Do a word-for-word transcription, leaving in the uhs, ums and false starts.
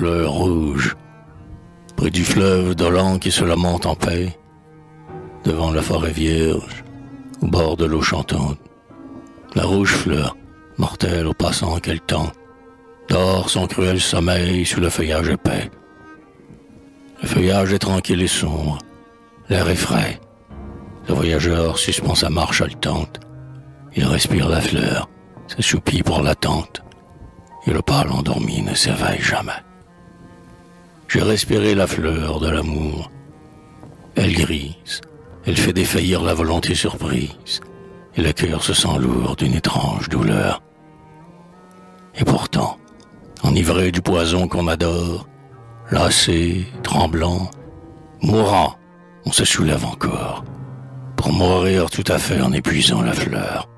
fleurs rouges, près du fleuve dolent qui se lamente en paix, devant la forêt vierge, au bord de l'eau chantante. La rouge fleur, mortelle aux passants qu'elle tend, dort son cruel sommeil sous le feuillage épais. Le feuillage est tranquille et sombre, l'air est frais. Le voyageur suspend sa marche haletante. Il respire la fleur, s'assoupit pour l'attente, et le pâle endormi ne s'éveille jamais. J'ai respiré la fleur de l'amour. Elle grise, elle fait défaillir la volonté surprise, et le cœur se sent lourd d'une étrange douleur. Et pourtant, enivré du poison qu'on adore, lassé, tremblant, mourant, on se soulève encore, pour mourir tout à fait en épuisant la fleur.